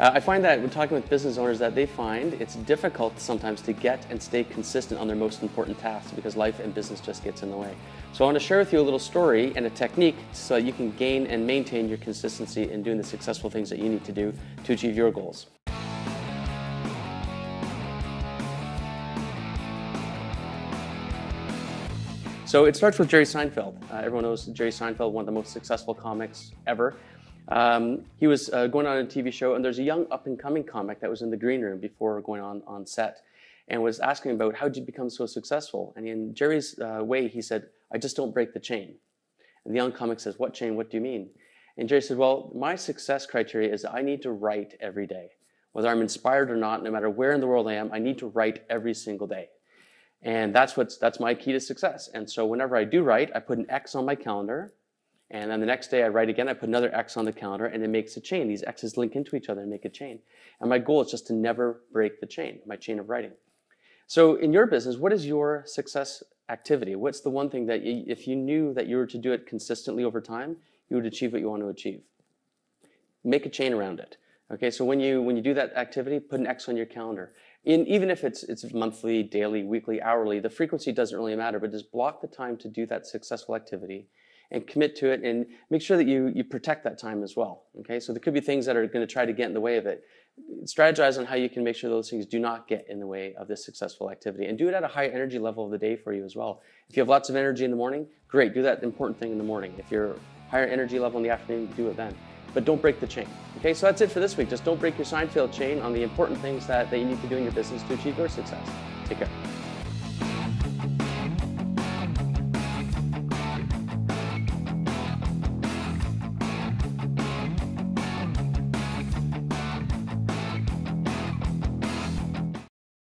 I find that when talking with business owners that they find it's difficult sometimes to get and stay consistent on their most important tasks because life and business just gets in the way. So I want to share with you a little story and a technique so that you can gain and maintain your consistency in doing the successful things that you need to do to achieve your goals. So it starts with Jerry Seinfeld. Everyone knows Jerry Seinfeld, one of the most successful comics ever. He was going on a TV show, and there's a young up-and-coming comic that was in the green room before going on set and was asking about, how did you become so successful? And in Jerry's way, he said, I just don't break the chain. And the young comic says, what chain? What do you mean? And Jerry said, well, my success criteria is I need to write every day. Whether I'm inspired or not, no matter where in the world I am, I need to write every single day. And that's my key to success. And so whenever I do write, I put an X on my calendar. And then the next day I write again, I put another X on the calendar, and it makes a chain. These X's link into each other and make a chain. And my goal is just to never break the chain, my chain of writing. So in your business, what is your success activity? What's the one thing that if you knew that you were to do it consistently over time, you would achieve what you want to achieve? Make a chain around it. Okay, so when you do that activity, put an X on your calendar. Even if it's monthly, daily, weekly, hourly, the frequency doesn't really matter, but just block the time to do that successful activity and commit to it, and make sure that you protect that time as well. Okay, so there could be things that are going to try to get in the way of it. Strategize on how you can make sure those things do not get in the way of this successful activity, and do it at a high energy level of the day for you as well. If you have lots of energy in the morning, great, do that important thing in the morning. If you're higher energy level in the afternoon, do it then. But don't break the chain. Okay, so that's it for this week. Just don't break your Seinfeld chain on the important things that you need to do in your business to achieve your success. Take care.